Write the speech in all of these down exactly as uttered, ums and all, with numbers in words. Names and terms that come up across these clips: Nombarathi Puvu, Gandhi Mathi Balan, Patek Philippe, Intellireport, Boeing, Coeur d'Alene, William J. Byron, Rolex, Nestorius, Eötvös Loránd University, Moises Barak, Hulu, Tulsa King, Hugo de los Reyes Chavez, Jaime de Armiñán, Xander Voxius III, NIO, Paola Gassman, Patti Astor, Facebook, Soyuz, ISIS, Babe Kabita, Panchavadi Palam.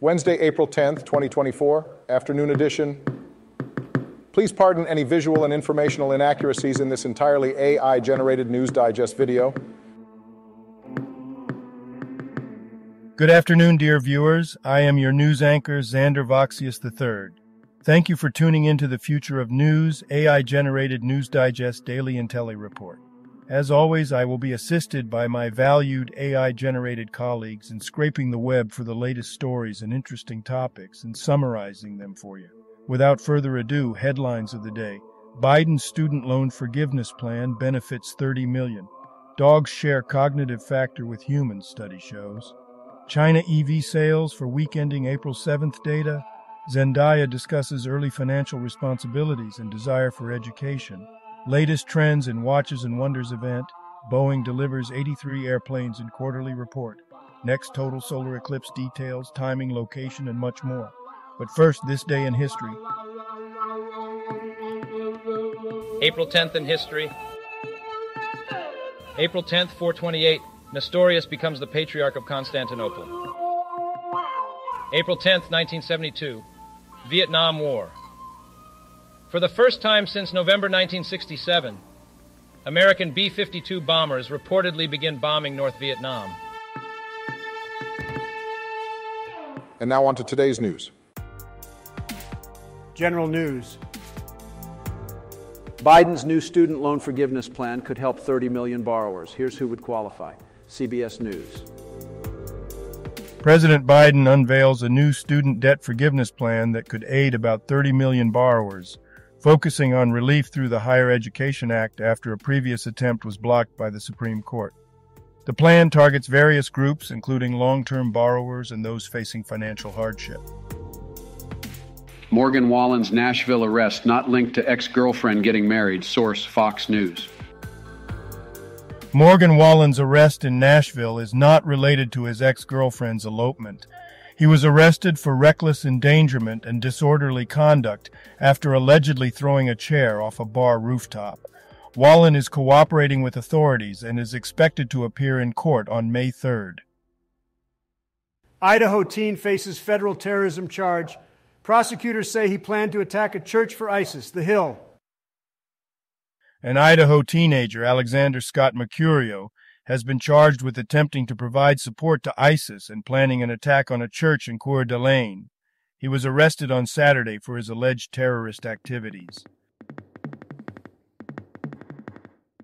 Wednesday, April tenth, twenty twenty-four, afternoon edition. Please pardon any visual and informational inaccuracies in this entirely A I-generated News Digest video. Good afternoon, dear viewers. I am your news anchor, Xander Voxius the third. Thank you for tuning in to the future of news, A I-generated News Digest Daily Intellireport. As always, I will be assisted by my valued A I-generated colleagues in scraping the web for the latest stories and interesting topics and summarizing them for you. Without further ado, headlines of the day. Biden's student loan forgiveness plan benefits thirty million. Dogs share cognitive factor with humans, study shows. China E V sales for week ending April seventh data. Zendaya discusses early financial responsibilities and desire for education. Latest trends in Watches and Wonders event. Boeing delivers eighty-three airplanes in quarterly report. Next, total solar eclipse details, timing, location, and much more. But first, this day in history. April tenth in history. April tenth, four twenty-eight, Nestorius becomes the Patriarch of Constantinople. April tenth, nineteen seventy-two, Vietnam War. For the first time since November nineteen sixty-seven, American B fifty-two bombers reportedly begin bombing North Vietnam. And now on to today's news. General news. Biden's new student loan forgiveness plan could help thirty million borrowers. Here's who would qualify. C B S News. President Biden unveils a new student debt forgiveness plan that could aid about thirty million borrowers, focusing on relief through the Higher Education Act after a previous attempt was blocked by the Supreme Court. The plan targets various groups, including long-term borrowers and those facing financial hardship. Morgan Wallen's Nashville arrest not linked to ex-girlfriend getting married, source Fox News. Morgan Wallen's arrest in Nashville is not related to his ex-girlfriend's elopement. He was arrested for reckless endangerment and disorderly conduct after allegedly throwing a chair off a bar rooftop. Wallen is cooperating with authorities and is expected to appear in court on May third. Idaho teen faces federal terrorism charge. Prosecutors say he planned to attack a church for ISIS. The Hill. An Idaho teenager, Alexander Scott Mercurio, has been charged with attempting to provide support to ISIS and planning an attack on a church in Coeur d'Alene. He was arrested on Saturday for his alleged terrorist activities.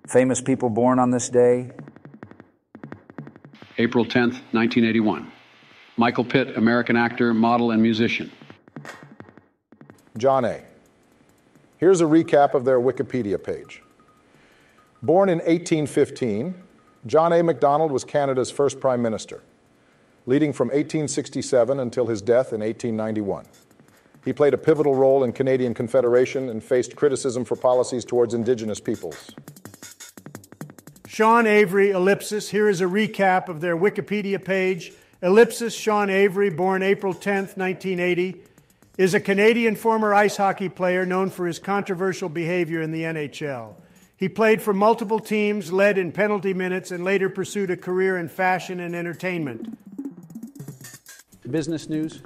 Famous people born on this day. April tenth, nineteen eighty-one. Michael Pitt, American actor, model, and musician. John A. Here's a recap of their Wikipedia page. Born in eighteen fifteen, John A. Macdonald was Canada's first Prime Minister, leading from eighteen sixty-seven until his death in eighteen ninety-one. He played a pivotal role in Canadian Confederation and faced criticism for policies towards Indigenous peoples. Sean Avery, ellipsis. Here is a recap of their Wikipedia page. Ellipsis, Sean Avery, born April tenth, nineteen eighty. Is a Canadian former ice hockey player known for his controversial behavior in the N H L. He played for multiple teams, led in penalty minutes, and later pursued a career in fashion and entertainment. Business news.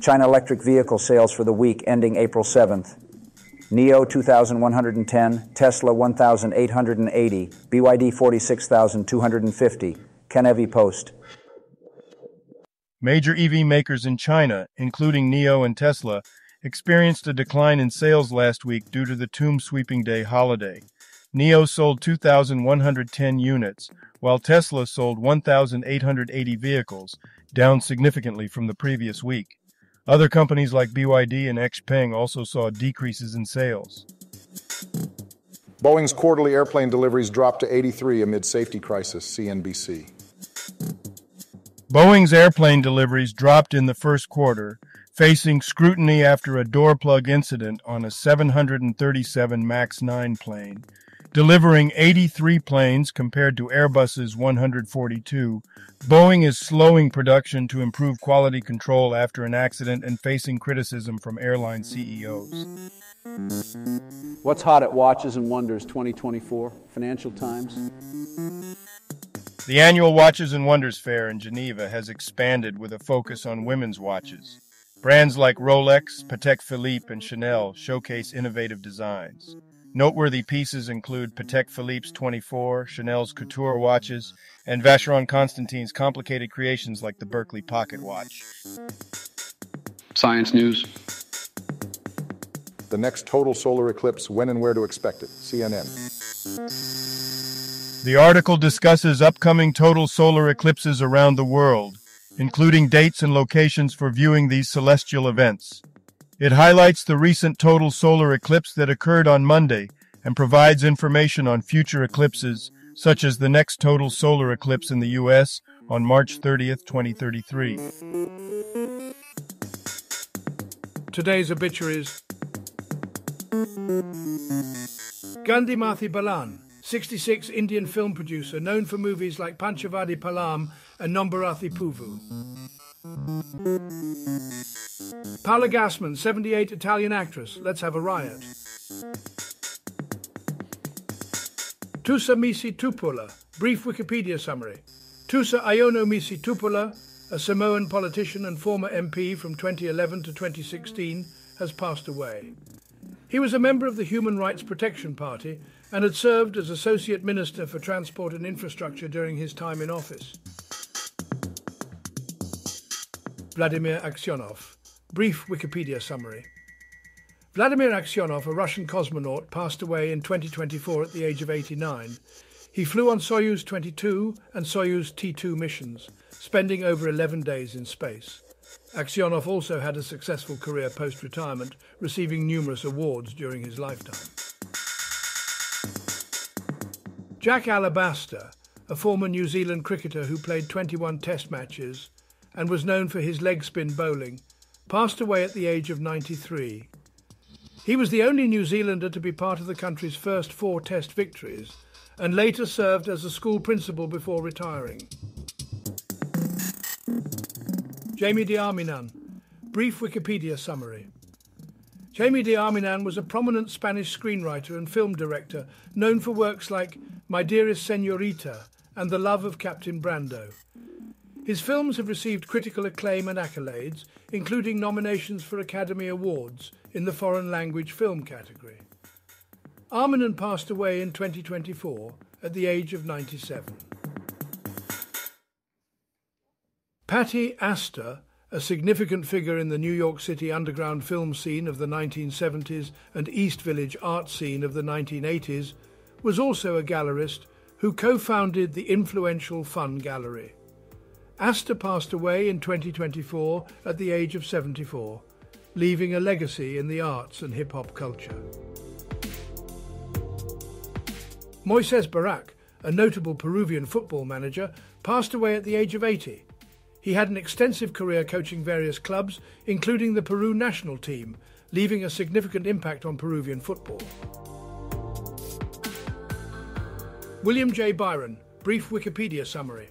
China electric vehicle sales for the week ending April seventh. N I O two thousand one hundred ten, Tesla one thousand eight hundred eighty, B Y D forty-six thousand two hundred fifty, Kenevi Post. Major E V makers in China, including N I O and Tesla, experienced a decline in sales last week due to the Tomb Sweeping Day holiday. N I O sold two thousand one hundred ten units, while Tesla sold one thousand eight hundred eighty vehicles, down significantly from the previous week. Other companies like B Y D and Xpeng also saw decreases in sales. Boeing's quarterly airplane deliveries dropped to eighty-three amid safety crisis, C N B C. Boeing's airplane deliveries dropped in the first quarter, facing scrutiny after a door plug incident on a seven thirty-seven MAX nine plane, delivering eighty-three planes compared to Airbus's one hundred forty-two. Boeing is slowing production to improve quality control after an accident and facing criticism from airline C E Os. What's hot at Watches and Wonders twenty twenty-four? Financial Times. The annual Watches and Wonders Fair in Geneva has expanded with a focus on women's watches. Brands like Rolex, Patek Philippe, and Chanel showcase innovative designs. Noteworthy pieces include Patek Philippe's twenty-four, Chanel's Couture watches, and Vacheron Constantin's complicated creations like the Berkeley Pocket Watch. Science news. The next total solar eclipse, when and where to expect it, C N N. The article discusses upcoming total solar eclipses around the world, including dates and locations for viewing these celestial events. It highlights the recent total solar eclipse that occurred on Monday and provides information on future eclipses, such as the next total solar eclipse in the U S on March thirtieth, twenty thirty-three. Today's obituaries. Gandhi Mathi Balan, sixty-six, Indian film producer, known for movies like Panchavadi Palam and Nombarathi Puvu. Paola Gassman, seventy-eight, Italian actress, Let's Have a Riot. Tusa Misi Tupula, brief Wikipedia summary. Tusa Aiono Misi Tupula, a Samoan politician and former M P from twenty eleven to twenty sixteen, has passed away. He was a member of the Human Rights Protection Party and had served as Associate Minister for Transport and Infrastructure during his time in office. Vladimir Aksyonov, brief Wikipedia summary. Vladimir Aksyonov, a Russian cosmonaut, passed away in twenty twenty-four at the age of eighty-nine. He flew on Soyuz twenty-two and Soyuz T two missions, spending over eleven days in space. Aksyonov also had a successful career post-retirement, receiving numerous awards during his lifetime. Jack Alabaster, a former New Zealand cricketer who played twenty-one test matches and was known for his leg spin bowling, passed away at the age of ninety-three. He was the only New Zealander to be part of the country's first four test victories and later served as a school principal before retiring. Jaime de Armiñán, brief Wikipedia summary. Jaime de Armiñán was a prominent Spanish screenwriter and film director known for works like My Dearest Señorita and The Love of Captain Brando. His films have received critical acclaim and accolades, including nominations for Academy Awards in the foreign language film category. Armiñán passed away in twenty twenty-four at the age of ninety-seven. Patti Astor, a significant figure in the New York City underground film scene of the nineteen seventies and East Village art scene of the nineteen eighties, was also a gallerist who co-founded the influential Fun Gallery. Astor passed away in twenty twenty-four at the age of seventy-four, leaving a legacy in the arts and hip-hop culture. Moises Barak, a notable Peruvian football manager, passed away at the age of eighty. He had an extensive career coaching various clubs, including the Peru national team, leaving a significant impact on Peruvian football. William J. Byron, brief Wikipedia summary.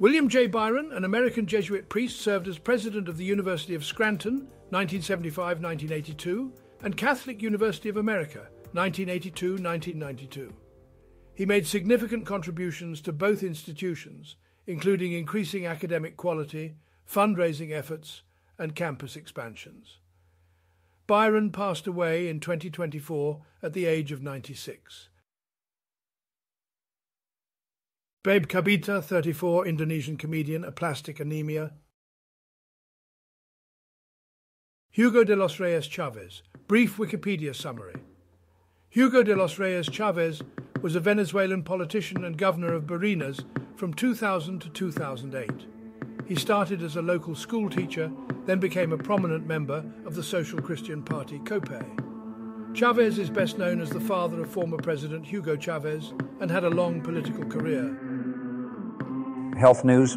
William J. Byron, an American Jesuit priest, served as president of the University of Scranton, nineteen seventy-five to nineteen eighty-two, and Catholic University of America, nineteen eighty-two to nineteen ninety-two. He made significant contributions to both institutions, including increasing academic quality, fundraising efforts, and campus expansions. Byron passed away in twenty twenty-four at the age of ninety-six. Babe Kabita, thirty-four, Indonesian comedian, aplastic anemia. Hugo de los Reyes Chavez, brief Wikipedia summary. Hugo de los Reyes Chavez was a Venezuelan politician and governor of Barinas from two thousand to two thousand eight. He started as a local school teacher, then became a prominent member of the Social Christian Party, COPE. Chavez is best known as the father of former President Hugo Chavez and had a long political career. Health news.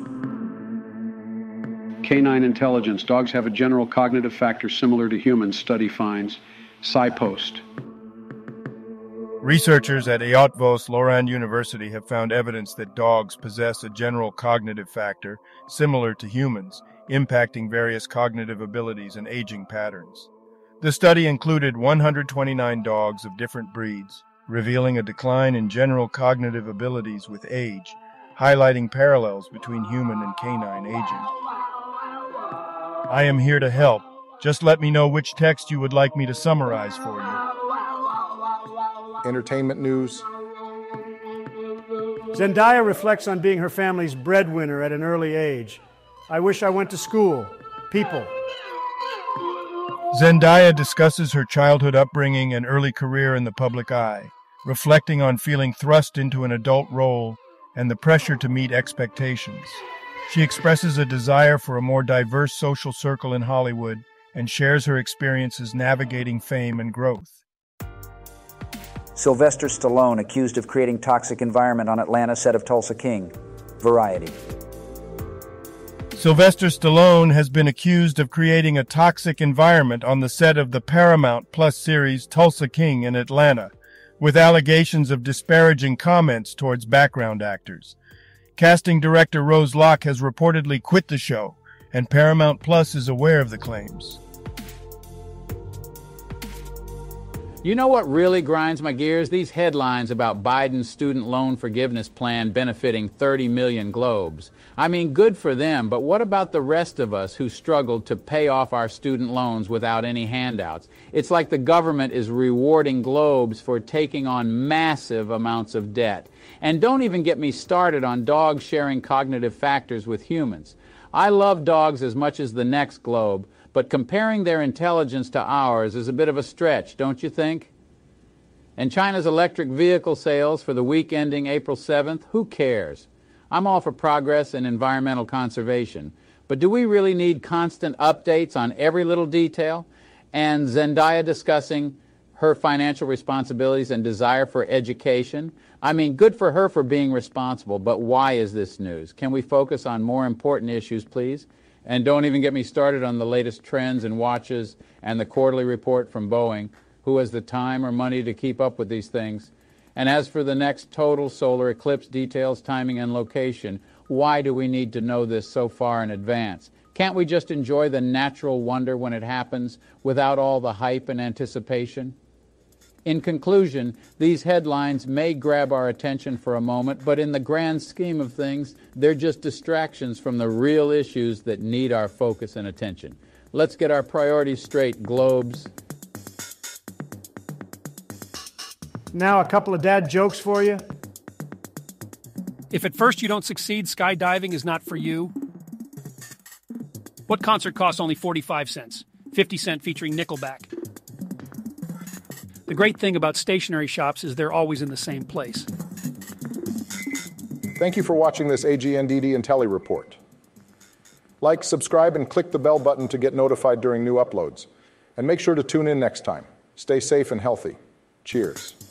Canine intelligence. Dogs have a general cognitive factor similar to humans, study finds. SciPost. Researchers at Eötvös Loránd University have found evidence that dogs possess a general cognitive factor similar to humans, impacting various cognitive abilities and aging patterns. The study included one hundred twenty-nine dogs of different breeds, revealing a decline in general cognitive abilities with age, highlighting parallels between human and canine aging. I am here to help. Just let me know which text you would like me to summarize for you. Entertainment news. Zendaya reflects on being her family's breadwinner at an early age. I wish I went to school. People. Zendaya discusses her childhood upbringing and early career in the public eye, reflecting on feeling thrust into an adult role and the pressure to meet expectations. She expresses a desire for a more diverse social circle in Hollywood and shares her experiences navigating fame and growth. Sylvester Stallone accused of creating toxic environment on Atlanta set of Tulsa King. Variety. Sylvester Stallone has been accused of creating a toxic environment on the set of the Paramount Plus series Tulsa King in Atlanta, with allegations of disparaging comments towards background actors. Casting director Rose Locke has reportedly quit the show, and Paramount Plus is aware of the claims. You know what really grinds my gears? These headlines about Biden's student loan forgiveness plan benefiting thirty million globes. I mean, good for them, but what about the rest of us who struggled to pay off our student loans without any handouts? It's like the government is rewarding globes for taking on massive amounts of debt. And don't even get me started on dogs sharing cognitive factors with humans. I love dogs as much as the next globe, but comparing their intelligence to ours is a bit of a stretch, don't you think? And China's electric vehicle sales for the week ending April seventh, who cares? I'm all for progress and environmental conservation, but do we really need constant updates on every little detail? And Zendaya discussing her financial responsibilities and desire for education? I mean, good for her for being responsible, but why is this news? Can we focus on more important issues, please? And don't even get me started on the latest trends and watches and the quarterly report from Boeing. Who has the time or money to keep up with these things? And as for the next total solar eclipse details, timing, and location, why do we need to know this so far in advance? Can't we just enjoy the natural wonder when it happens without all the hype and anticipation? In conclusion, these headlines may grab our attention for a moment, but in the grand scheme of things, they're just distractions from the real issues that need our focus and attention. Let's get our priorities straight, globes. Now a couple of dad jokes for you. If at first you don't succeed, skydiving is not for you. What concert costs only forty-five cents? fifty cent featuring Nickelback. The great thing about stationery shops is they're always in the same place. Thank you for watching this A G N D D Intellireport. Like, subscribe, and click the bell button to get notified during new uploads. And make sure to tune in next time. Stay safe and healthy. Cheers.